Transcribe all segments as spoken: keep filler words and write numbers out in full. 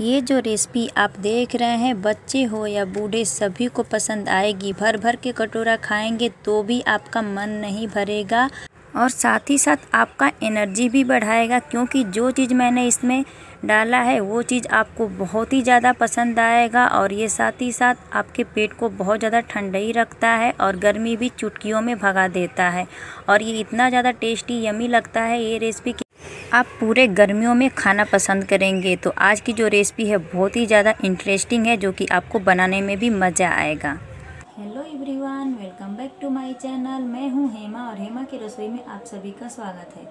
ये जो रेसिपी आप देख रहे हैं बच्चे हो या बूढ़े सभी को पसंद आएगी। भर भर के कटोरा खाएंगे तो भी आपका मन नहीं भरेगा और साथ ही साथ आपका एनर्जी भी बढ़ाएगा, क्योंकि जो चीज़ मैंने इसमें डाला है वो चीज़ आपको बहुत ही ज़्यादा पसंद आएगा। और ये साथ ही साथ आपके पेट को बहुत ज़्यादा ठंडा ही रखता है और गर्मी भी चुटकियों में भगा देता है। और ये इतना ज़्यादा टेस्टी यमी लगता है, ये रेसिपी आप पूरे गर्मियों में खाना पसंद करेंगे। तो आज की जो रेसिपी है बहुत ही ज़्यादा इंटरेस्टिंग है, जो कि आपको बनाने में भी मज़ा आएगा। Hello everyone, welcome back to my channel. मैं हूं हेमा और हेमा की रसोई में आप सभी का स्वागत है।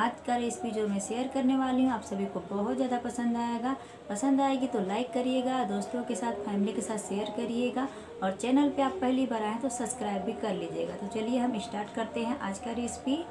आज का रेसिपी जो मैं शेयर करने वाली हूं आप सभी को बहुत ज़्यादा पसंद आएगा। पसंद आएगी तो लाइक करिएगा, दोस्तों के साथ फैमिली के साथ शेयर करिएगा और चैनल पे आप पहली बार आएँ तो सब्सक्राइब भी कर लीजिएगा। तो चलिए हम स्टार्ट करते हैं आज का रेसिपी।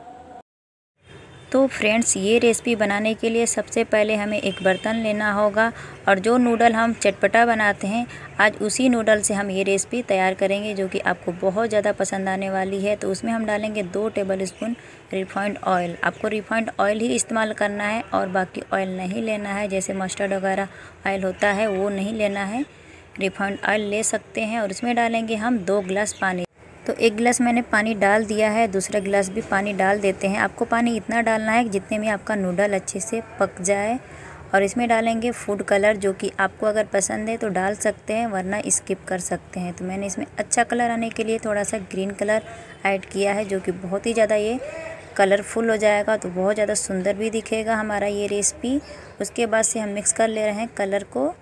तो फ्रेंड्स, ये रेसिपी बनाने के लिए सबसे पहले हमें एक बर्तन लेना होगा और जो नूडल हम चटपटा बनाते हैं आज उसी नूडल से हम ये रेसिपी तैयार करेंगे, जो कि आपको बहुत ज़्यादा पसंद आने वाली है। तो उसमें हम डालेंगे दो टेबलस्पून रिफाइंड ऑयल। आपको रिफाइंड ऑयल ही इस्तेमाल करना है और बाकी ऑयल नहीं लेना है, जैसे मस्टर्ड वगैरह ऑयल होता है वो नहीं लेना है। रिफाइंड ऑयल ले सकते हैं और उसमें डालेंगे हम दो गिलास पानी। तो एक गिलास मैंने पानी डाल दिया है, दूसरा गिलास भी पानी डाल देते हैं। आपको पानी इतना डालना है कि जितने में आपका नूडल अच्छे से पक जाए। और इसमें डालेंगे फूड कलर, जो कि आपको अगर पसंद है तो डाल सकते हैं वरना स्किप कर सकते हैं। तो मैंने इसमें अच्छा कलर आने के लिए थोड़ा सा ग्रीन कलर ऐड किया है, जो कि बहुत ही ज़्यादा ये कलरफुल हो जाएगा तो बहुत ज़्यादा सुंदर भी दिखेगा हमारा ये रेसिपी। उसके बाद से हम मिक्स कर ले रहे हैं कलर को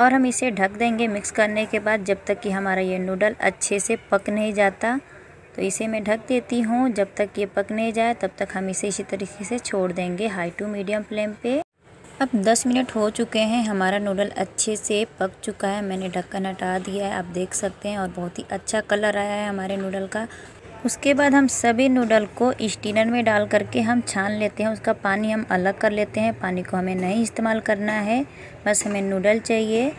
और हम इसे ढक देंगे मिक्स करने के बाद, जब तक कि हमारा ये नूडल अच्छे से पक नहीं जाता। तो इसे मैं ढक देती हूँ, जब तक ये पक नहीं जाए तब तक हम इसे इसी तरीके से छोड़ देंगे हाई टू मीडियम फ्लेम पे। अब दस मिनट हो चुके हैं, हमारा नूडल अच्छे से पक चुका है। मैंने ढक्कन हटा दिया है, आप देख सकते हैं और बहुत ही अच्छा कलर आया है हमारे नूडल का। उसके बाद हम सभी नूडल को स्टीनर में डाल करके हम छान लेते हैं, उसका पानी हम अलग कर लेते हैं। पानी को हमें नहीं इस्तेमाल करना है, बस हमें नूडल चाहिए।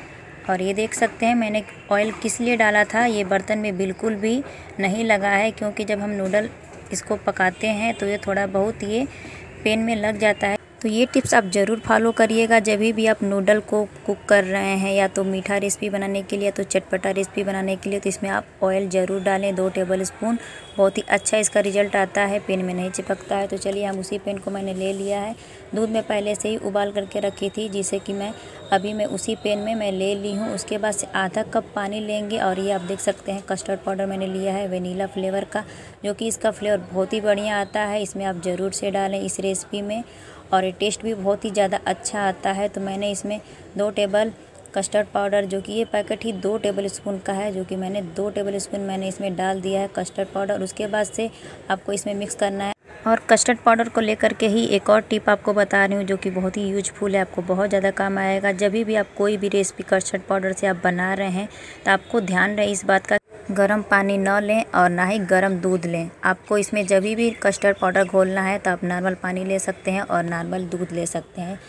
और ये देख सकते हैं मैंने ऑयल किस लिए डाला था, ये बर्तन में बिल्कुल भी नहीं लगा है, क्योंकि जब हम नूडल इसको पकाते हैं तो ये थोड़ा बहुत ये पैन में लग जाता है। तो ये टिप्स आप ज़रूर फॉलो करिएगा जब भी आप नूडल को कुक कर रहे हैं, या तो मीठा रेसिपी बनाने के लिए तो चटपटा रेसिपी बनाने के लिए। तो इसमें आप ऑयल ज़रूर डालें, दो टेबलस्पून। बहुत ही अच्छा इसका रिजल्ट आता है, पेन में नहीं चिपकता है। तो चलिए, हम उसी पेन को मैंने ले लिया है, दूध में पहले से ही उबाल करके रखी थी, जिसे कि मैं अभी मैं उसी पेन में मैं ले ली हूँ। उसके बाद से आधा कप पानी लेंगे और ये आप देख सकते हैं कस्टर्ड पाउडर मैंने लिया है वेनीला फ्लेवर का, जो कि इसका फ्लेवर बहुत ही बढ़िया आता है। इसमें आप ज़रूर से डालें इस रेसिपी में और ये टेस्ट भी बहुत ही ज़्यादा अच्छा आता है। तो मैंने इसमें दो टेबल कस्टर्ड पाउडर, जो कि ये पैकेट ही दो टेबलस्पून का है, जो कि मैंने दो टेबलस्पून मैंने इसमें डाल दिया है कस्टर्ड पाउडर। उसके बाद से आपको इसमें मिक्स करना है। और कस्टर्ड पाउडर को लेकर के ही एक और टिप आपको बता रही हूँ, जो कि बहुत ही यूजफुल है, आपको बहुत ज़्यादा काम आएगा। जब भी आप कोई भी रेसिपी कस्टर्ड पाउडर से आप बना रहे हैं तो आपको ध्यान रहे इस बात का, गरम पानी ना लें और ना ही गरम दूध लें। आपको इसमें जब भी कस्टर्ड पाउडर घोलना है तो आप नॉर्मल पानी ले सकते हैं और नॉर्मल दूध ले सकते हैं।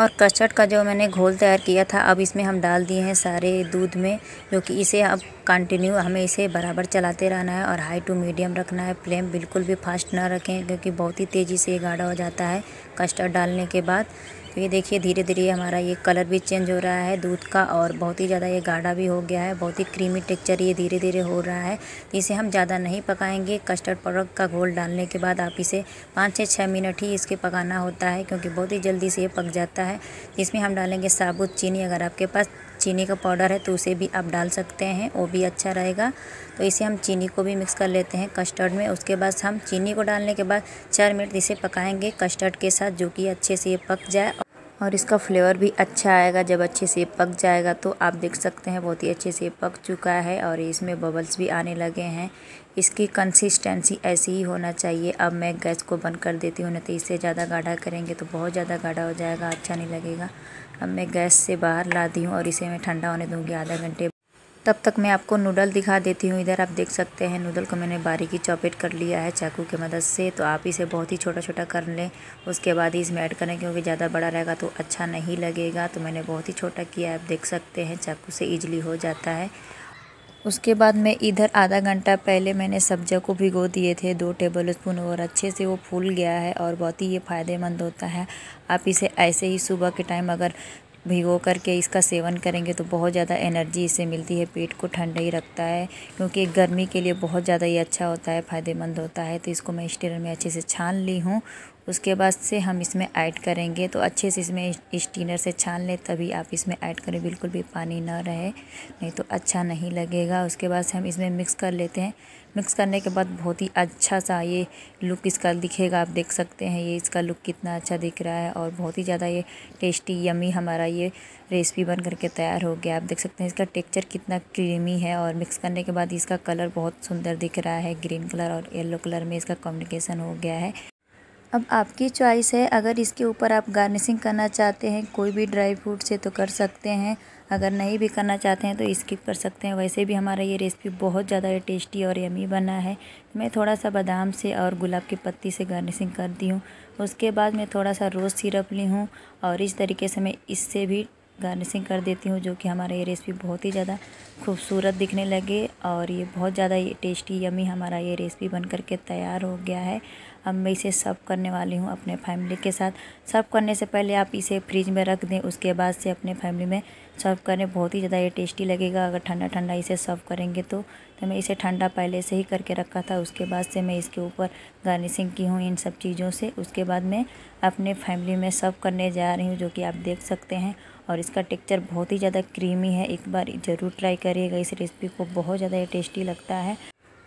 और कस्टर्ड का जो मैंने घोल तैयार किया था अब इसमें हम डाल दिए हैं सारे दूध में, जो कि इसे अब कंटिन्यू हमें इसे बराबर चलाते रहना है और हाई टू मीडियम रखना है फ्लेम। बिल्कुल भी फास्ट ना रखें, क्योंकि बहुत ही तेज़ी से ये गाढ़ा हो जाता है कस्टर्ड डालने के बाद। तो ये देखिए धीरे धीरे हमारा ये कलर भी चेंज हो रहा है दूध का और बहुत ही ज़्यादा ये गाढ़ा भी हो गया है, बहुत ही क्रीमी टेक्चर ये धीरे धीरे हो रहा है। इसे हम ज़्यादा नहीं पकाएंगे, कस्टर्ड पाउडर का घोल डालने के बाद आप इसे पाँच से छः मिनट ही इसके पकाना होता है, क्योंकि बहुत ही जल्दी से ये पक जाता है। इसमें हम डालेंगे साबुत चीनी, अगर आपके पास चीनी का पाउडर है तो उसे भी आप डाल सकते हैं, वो भी अच्छा रहेगा। तो इसे हम चीनी को भी मिक्स कर लेते हैं कस्टर्ड में। उसके बाद हम चीनी को डालने के बाद चार मिनट इसे पकाएंगे कस्टर्ड के साथ, जो कि अच्छे से ये पक जाए और इसका फ्लेवर भी अच्छा आएगा। जब अच्छे से पक जाएगा तो आप देख सकते हैं बहुत ही अच्छे से पक चुका है और इसमें बबल्स भी आने लगे हैं। इसकी कंसिस्टेंसी ऐसी ही होना चाहिए। अब मैं गैस को बंद कर देती हूँ, नहीं तो इससे ज़्यादा गाढ़ा करेंगे तो बहुत ज़्यादा गाढ़ा हो जाएगा, अच्छा नहीं लगेगा। अब मैं गैस से बाहर ला दी हूँ और इसे मैं ठंडा होने दूँगी आधा घंटे। तब तक मैं आपको नूडल दिखा देती हूँ। इधर आप देख सकते हैं नूडल को मैंने बारीकी चॉपेट कर लिया है चाकू की मदद से। तो आप इसे बहुत ही छोटा छोटा कर लें, उसके बाद ही इसमें ऐड करें, क्योंकि ज़्यादा बड़ा रहेगा तो अच्छा नहीं लगेगा। तो मैंने बहुत ही छोटा किया है, आप देख सकते हैं चाकू से ईजिली हो जाता है। उसके बाद मैं इधर आधा घंटा पहले मैंने सब्जियों को भिगो दिए थे दो टेबलस्पून और अच्छे से वो फूल गया है और बहुत ही ये फ़ायदेमंद होता है। आप इसे ऐसे ही सुबह के टाइम अगर भिगो करके इसका सेवन करेंगे तो बहुत ज़्यादा एनर्जी इससे मिलती है, पेट को ठंडा ही रखता है क्योंकि गर्मी के लिए बहुत ज़्यादा ये अच्छा होता है, फ़ायदेमंद होता है। तो इसको मैं स्टीरर में अच्छे से छान ली हूँ। उसके बाद से हम इसमें ऐड करेंगे, तो अच्छे से इसमें स्टीरर से छान लें तभी आप इसमें ऐड करें, बिल्कुल भी पानी ना रहे नहीं तो अच्छा नहीं लगेगा। उसके बाद से हम इसमें मिक्स कर लेते हैं। मिक्स करने के बाद बहुत ही अच्छा सा ये लुक इसका दिखेगा, आप देख सकते हैं ये इसका लुक कितना अच्छा दिख रहा है और बहुत ही ज़्यादा ये टेस्टी यमी हमारा ये रेसिपी बन करके तैयार हो गया। आप देख सकते हैं इसका टेक्सचर कितना क्रीमी है और मिक्स करने के बाद इसका कलर बहुत सुंदर दिख रहा है, ग्रीन कलर और येलो कलर में इसका कॉम्बिनेशन हो गया है। अब आपकी चॉइस है, अगर इसके ऊपर आप गार्निशिंग करना चाहते हैं कोई भी ड्राई फ्रूट से तो कर सकते हैं, अगर नहीं भी करना चाहते हैं तो स्किप कर सकते हैं। वैसे भी हमारा ये रेसिपी बहुत ज़्यादा टेस्टी और यमी बना है। मैं थोड़ा सा बादाम से और गुलाब की पत्ती से गार्निशिंग कर दी हूँ। उसके बाद मैं थोड़ा सा रोज़ सिरप ली हूँ और इस तरीके से मैं इससे भी गार्निशिंग कर देती हूँ, जो कि हमारा ये रेसिपी बहुत ही ज़्यादा खूबसूरत दिखने लगे और ये बहुत ज़्यादा टेस्टी यमी हमारा ये रेसिपी बन करके तैयार हो गया है। अब मैं इसे सर्व करने वाली हूँ अपने फैमिली के साथ। सर्व करने से पहले आप इसे फ्रिज में रख दें, उसके बाद से अपने फैमिली में सर्व करें, बहुत ही ज़्यादा ये टेस्टी लगेगा अगर ठंडा ठंडा इसे सर्व करेंगे तो। तो मैं इसे ठंडा पहले से ही करके रखा था, उसके बाद से मैं इसके ऊपर गार्निशिंग की हूँ इन सब चीज़ों से। उसके बाद मैं अपने फैमिली में सर्व करने जा रही हूँ, जो कि आप देख सकते हैं और इसका टेक्सचर बहुत ही ज़्यादा क्रीमी है। एक बार ज़रूर ट्राई करिएगा, इस रेसिपी को बहुत ज़्यादा ये टेस्टी लगता है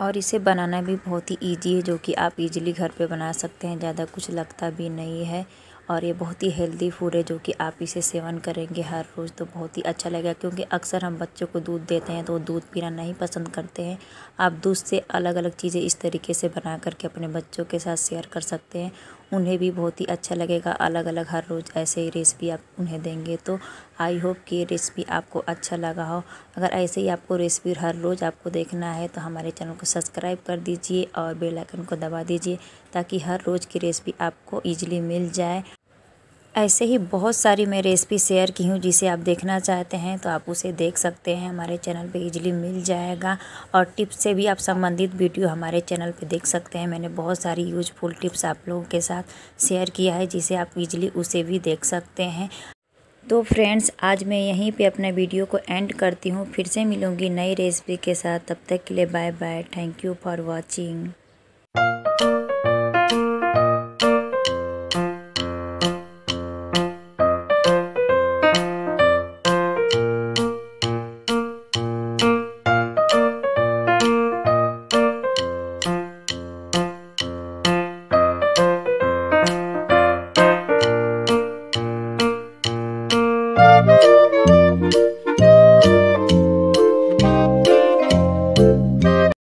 और इसे बनाना भी बहुत ही ईजी है, जो कि आप इजीली घर पे बना सकते हैं, ज़्यादा कुछ लगता भी नहीं है और ये बहुत ही हेल्दी फूड है, जो कि आप इसे सेवन करेंगे हर रोज़ तो बहुत ही अच्छा लगेगा। क्योंकि अक्सर हम बच्चों को दूध देते हैं तो वो दूध पीना नहीं पसंद करते हैं। आप दूध से अलग अलग चीज़ें इस तरीके से बना करके अपने बच्चों के साथ शेयर कर सकते हैं, उन्हें भी बहुत ही अच्छा लगेगा। अलग अलग हर रोज़ ऐसे ही रेसिपी आप उन्हें देंगे। तो आई होप कि ये रेसिपी आपको अच्छा लगा हो। अगर ऐसे ही आपको रेसिपी हर रोज़ आपको देखना है तो हमारे चैनल को सब्सक्राइब कर दीजिए और बेल आइकन को दबा दीजिए ताकि हर रोज़ की रेसिपी आपको ईजिली मिल जाए। ऐसे ही बहुत सारी मैं रेसिपी शेयर की हूँ, जिसे आप देखना चाहते हैं तो आप उसे देख सकते हैं, हमारे चैनल पे इजीली मिल जाएगा। और टिप्स से भी आप संबंधित वीडियो हमारे चैनल पे देख सकते हैं। मैंने बहुत सारी यूजफुल टिप्स आप लोगों के साथ शेयर किया है, जिसे आप इजीली उसे भी देख सकते हैं। तो फ्रेंड्स, आज मैं यहीं पे अपना वीडियो को एंड करती हूँ। फिर से मिलूँगी नई रेसिपी के साथ, तब तक के लिए bye bye. Thank you for watching. Thank you.